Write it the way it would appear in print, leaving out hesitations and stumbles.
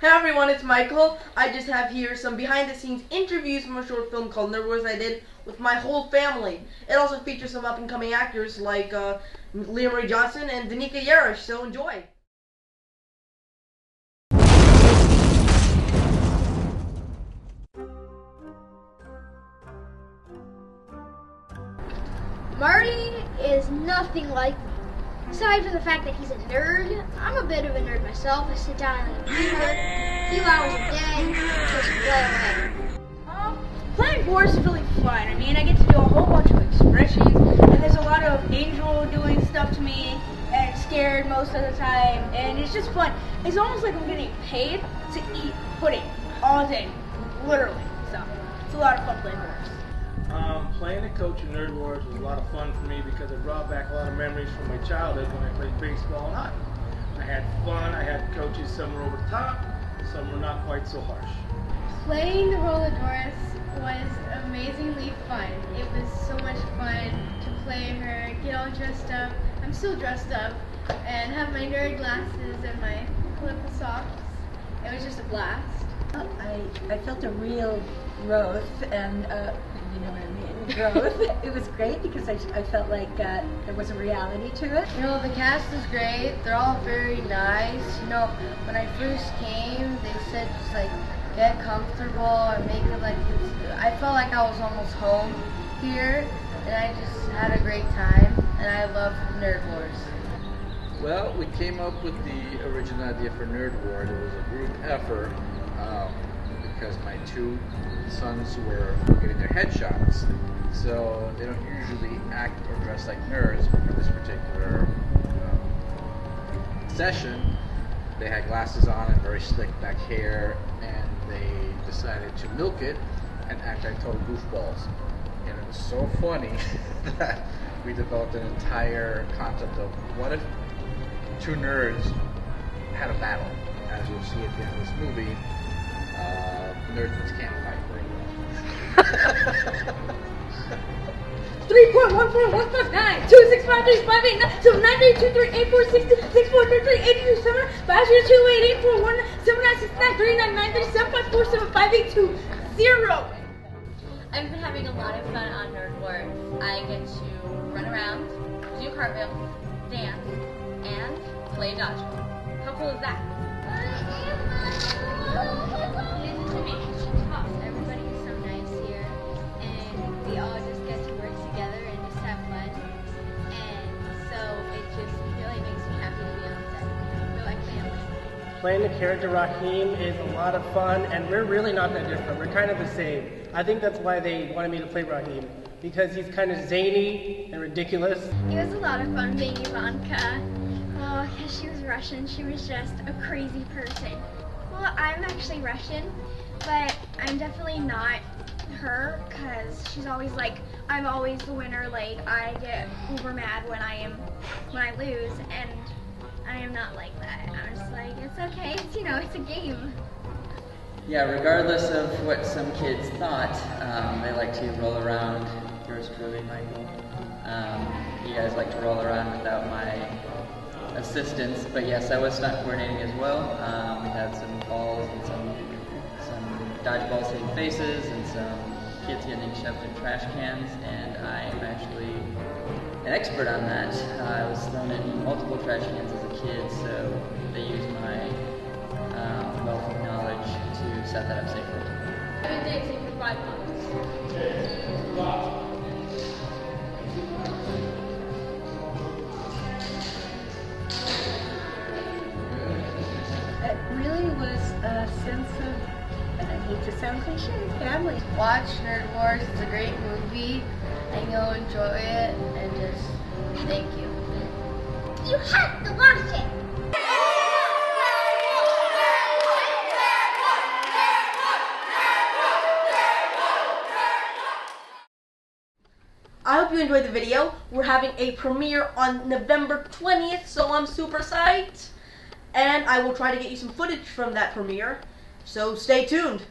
Hey everyone, it's Michael. I just have here some behind the scenes interviews from a short film called Nerd Wars I did with my whole family. It also features some up and coming actors like Lia Marie Johnson and Danika Yarosh, so enjoy. Marty is nothing like me. Aside from the fact that he's a nerd, I'm a bit of a nerd myself. I sit down in the computer a few hours a day, just play away. Playing boards is really fun. I mean, I get to do a whole bunch of expressions, and there's a lot of angel doing stuff to me, and I'm scared most of the time, and it's just fun. It's almost like I'm getting paid to eat pudding all day, literally. So, it's a lot of fun playing boards. Playing the coach in Nerd Wars was a lot of fun for me because it brought back a lot of memories from my childhood when I played baseball and hockey. I had fun, I had coaches, some were over the top, some were not quite so harsh. Playing the roller doors was amazingly fun. It was so much fun to play her, get all dressed up. I'm still dressed up and have my nerd glasses and my flip socks. It was just a blast. I felt a real growth and you know what I mean, growth. It was great because I felt like there was a reality to it. You know, the cast is great. They're all very nice. You know, when I first came, they said just like get comfortable and make it like it's. I felt like I was almost home here, and I just had a great time. And I love Nerd Wars. Well, we came up with the original idea for Nerd Wars. It was a group effort. Because my two sons were getting their headshots, so they don't usually act or dress like nerds. But for this particular session, they had glasses on and very slick back hair, and they decided to milk it and act like total goofballs. And it was so funny that we developed an entire concept of what if two nerds had a battle, as you'll see at the end of this movie. Nerds can't fight very well. 3.14159 26535897328846384366438275287. I've been having a lot of fun on Nerd Wars. I get to run around, do cartwheels, dance, and play dodgeball. How cool is that? Everybody's so nice here, and we all just get to work together and just have fun, and so it just really makes me happy to be on set. I feel like family. Playing the character Raheem is a lot of fun, and we're really not that different. We're kind of the same. I think that's why they wanted me to play Raheem, because he's kind of zany and ridiculous. It was a lot of fun being Ivanka. Well, because she was Russian, she was just a crazy person. Well, I'm actually Russian, but I'm definitely not her because she's always like, I'm always the winner. Like, I get uber mad when I lose, and I am not like that. I'm just like, it's okay, it's, you know, it's a game. Yeah, regardless of what some kids thought, they like to roll around. Yours truly, Michael. You guys like to roll around without my assistance, but yes, I was stunt coordinating as well. We had some balls and some dodgeballs hitting faces and some kids getting shoved in trash cans, and I am actually an expert on that. I was thrown in multiple trash cans as a kid, so they used my wealth of knowledge to set that up safely. I've been dating for 5 months. To sound cliche, family. Watch Nerd Wars, it's a great movie, and you'll enjoy it, and just thank you. You have to watch it! I hope you enjoyed the video. We're having a premiere on November 20th, so I'm super psyched, and I will try to get you some footage from that premiere, so stay tuned.